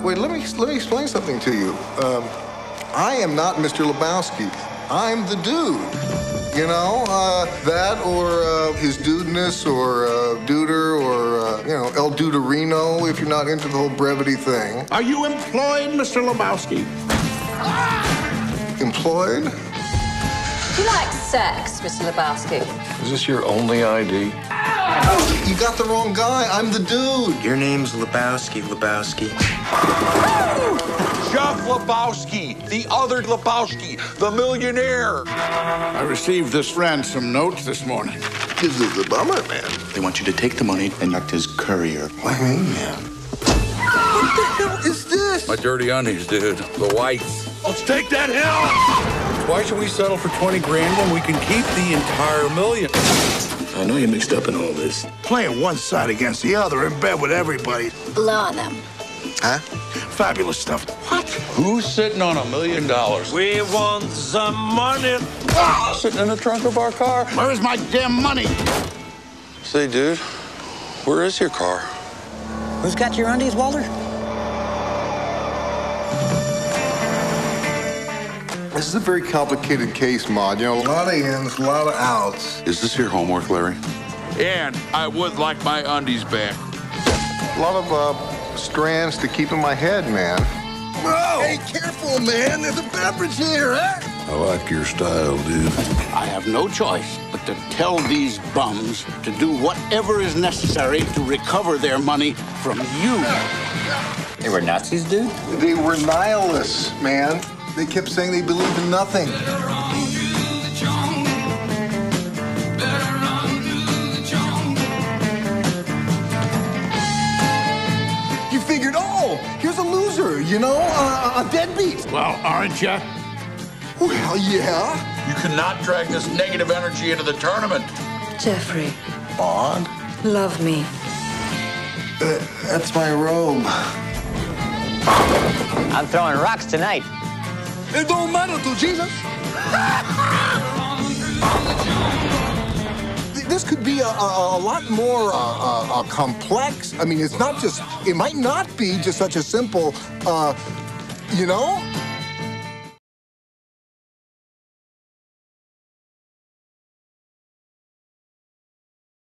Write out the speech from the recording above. wait, let me explain something to you. I am not Mr. Lebowski. I'm the dude. You know, that or his dudeness or duder or, you know, El Duderino if you're not into the whole brevity thing. Are you employed, Mr. Lebowski? Ah! Employed? You like sex, Mr. Lebowski? Is this your only ID? Ow! You got the wrong guy. I'm the dude. Your name's Lebowski, Lebowski. Jeff Lebowski, the other Lebowski, the millionaire. I received this ransom note this morning. This is a bummer, man. They want you to take the money and act as courier. What do you mean, man? What the hell is this? My dirty undies, dude. The whites. Let's take that hill! Why should we settle for 20 grand when we can keep the entire million? I know you're mixed up in all this. Playing one side against the other in bed with everybody. Blow on them. Huh? Fabulous stuff. What? Who's sitting on $1 million? We want some money. Ah! Sitting in the trunk of our car. Where is my damn money? Say, dude, where is your car? Who's got your undies, Walter? This is a very complicated case, Maude. You know, a lot of ins, a lot of outs. Is this your homework, Larry? And I would like my undies back. A lot of strands to keep in my head, man. Whoa! Hey, careful, man. There's a beverage here, huh? I like your style, dude. I have no choice but to tell these bums to do whatever is necessary to recover their money from you. They were Nazis, dude? They were nihilists, man. They kept saying they believed in nothing. You figured, oh, here's a loser, you know, a deadbeat. Well, aren't you? Well, yeah. You cannot drag this negative energy into the tournament. Jeffrey. Maude. Love me. That's my robe. I'm throwing rocks tonight. It don't matter to Jesus. This could be a lot more complex. I mean, it might not be just such a simple, you know?